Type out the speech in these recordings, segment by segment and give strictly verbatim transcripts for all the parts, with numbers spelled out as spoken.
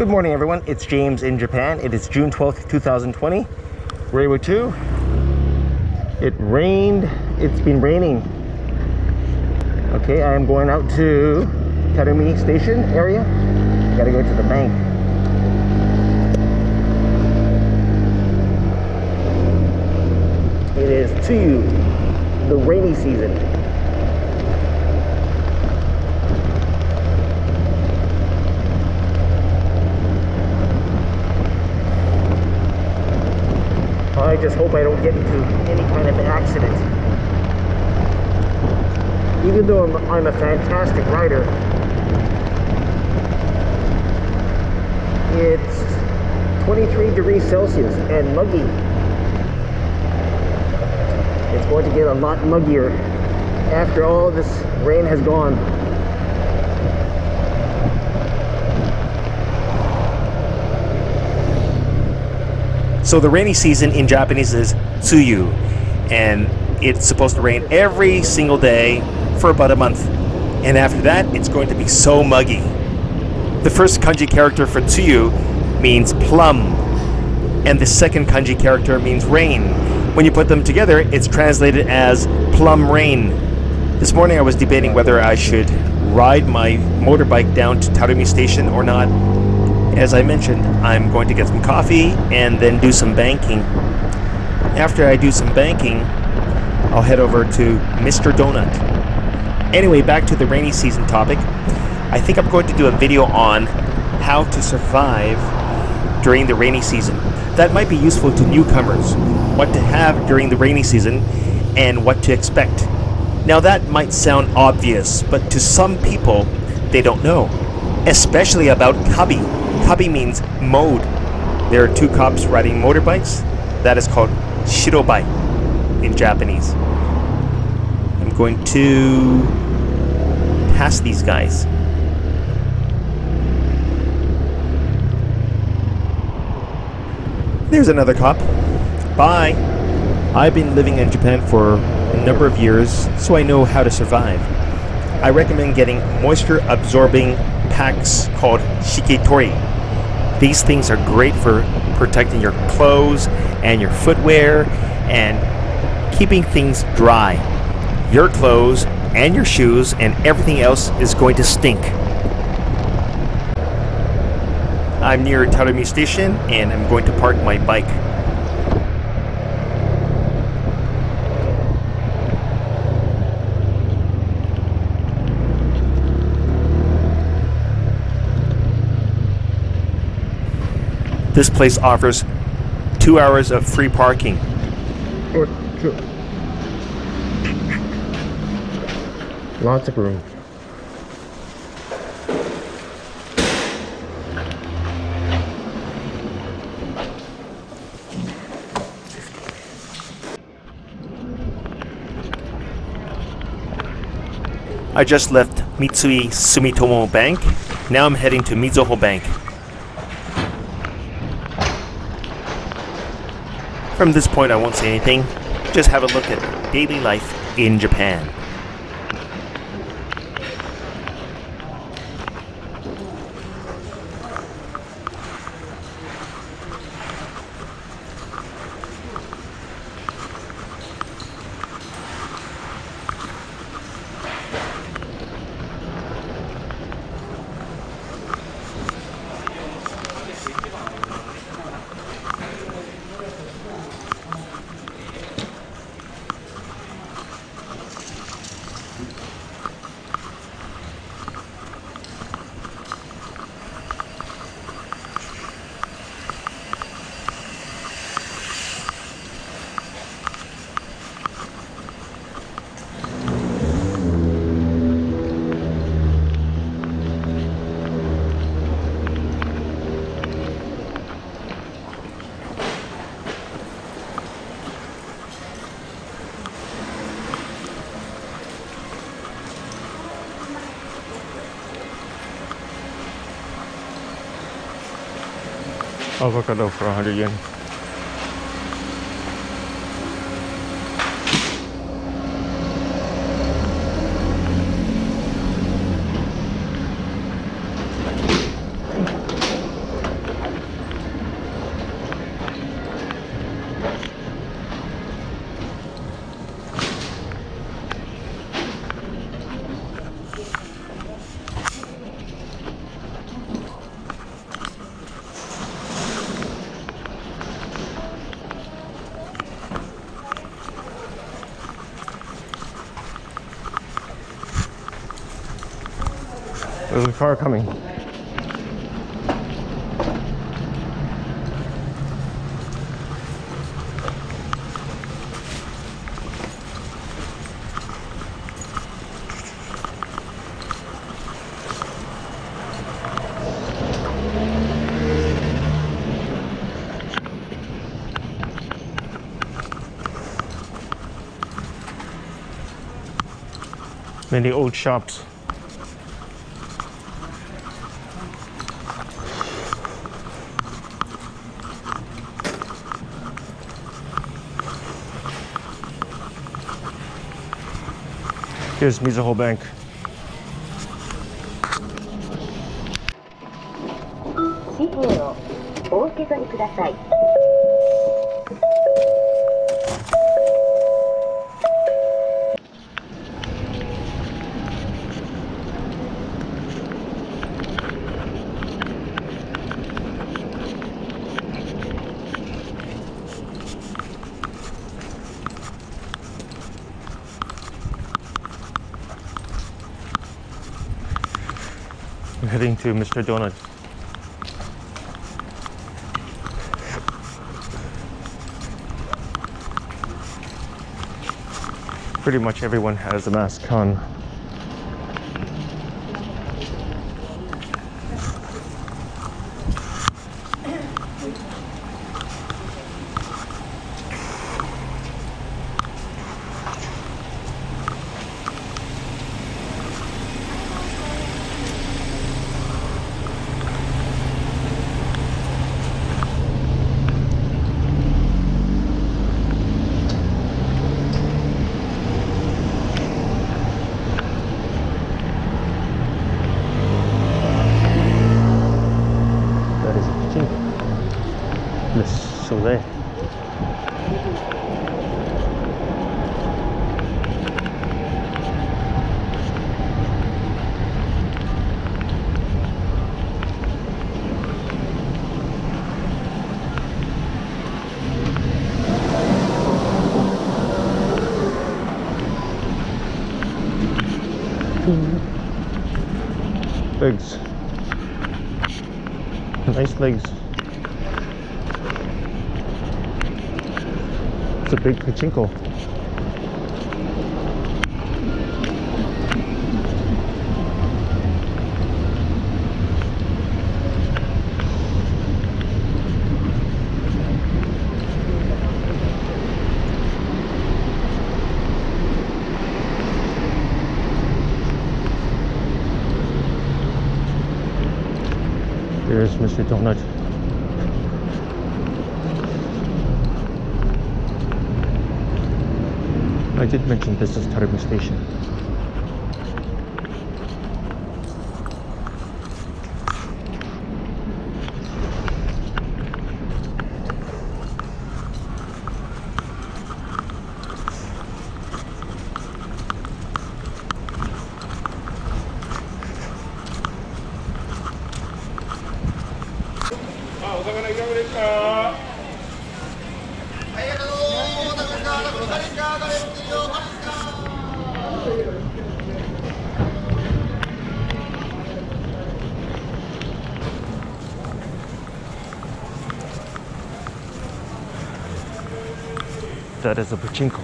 Good morning, everyone. It's James in Japan. It is June twelfth, two thousand twenty. Reiwa two. It rained. It's been raining. Okay, I am going out to Tarumi Station area. Gotta go to the bank. It is Tsuyu, the rainy season. I just hope I don't get into any kind of an accident. Even though I'm, I'm a fantastic rider, it's twenty-three degrees Celsius and muggy. It's going to get a lot muggier after all this rain has gone. So the rainy season in Japanese is Tsuyu, and it's supposed to rain every single day for about a month. And after that, it's going to be so muggy. The first kanji character for Tsuyu means plum, and the second kanji character means rain. When you put them together, it's translated as plum rain. This morning I was debating whether I should ride my motorbike down to Tarumi Station or not. As I mentioned, I'm going to get some coffee and then do some banking. After I do some banking, I'll head over to Mister Donut. Anyway, back to the rainy season topic. I think I'm going to do a video on how to survive during the rainy season. That might be useful to newcomers, what to have during the rainy season and what to expect. Now that might sound obvious, but to some people, they don't know, especially about Kabi. Kabi means mode. There are two cops riding motorbikes. That is called Shirobai in Japanese. I'm going to pass these guys. There's another cop. Bye. I've been living in Japan for a number of years, so I know how to survive. I recommend getting moisture absorbing packs called Shiketori. These things are great for protecting your clothes and your footwear and keeping things dry. Your clothes and your shoes and everything else is going to stink. I'm near Tarumi Station and I'm going to park my bike. This place offers two hours of free parking. Sure, sure. Lots of room. I just left Mitsui Sumitomo Bank. Now I'm heading to Mizuho Bank. From this point, I won't say anything. Just have a look at daily life in Japan. Avocado for one hundred yen. There's a car coming. Many old shops. Here's Mizuho Bank. Heading to Mister Donut. Pretty much everyone has a mask on. Legs. Nice legs. It's a big pachinko. There's Mister Donut. I did mention this is Tarumi Station. That is a pachinko.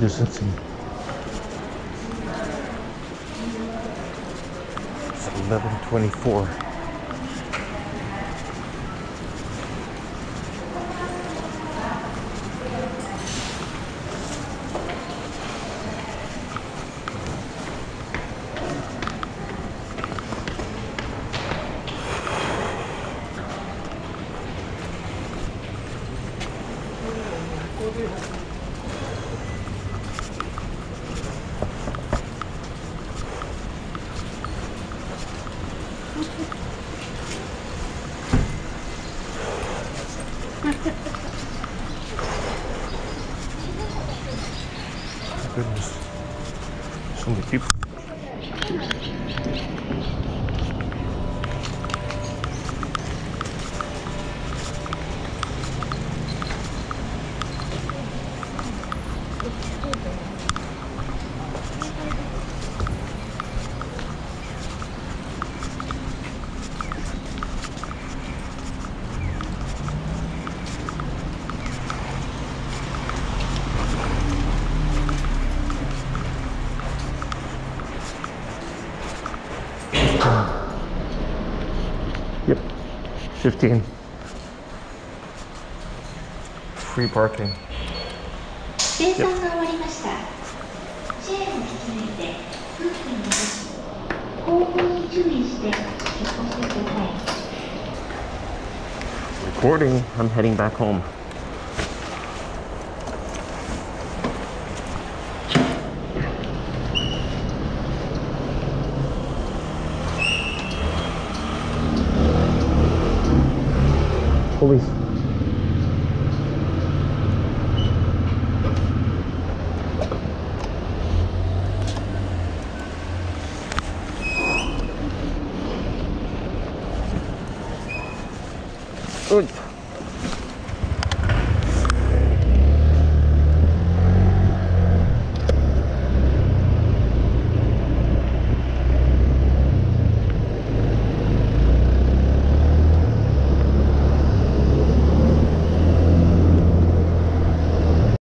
Держаться. It's eleven twenty-four. fifteen. Free parking. Yep. Recording. I'm heading back home. Police. Good.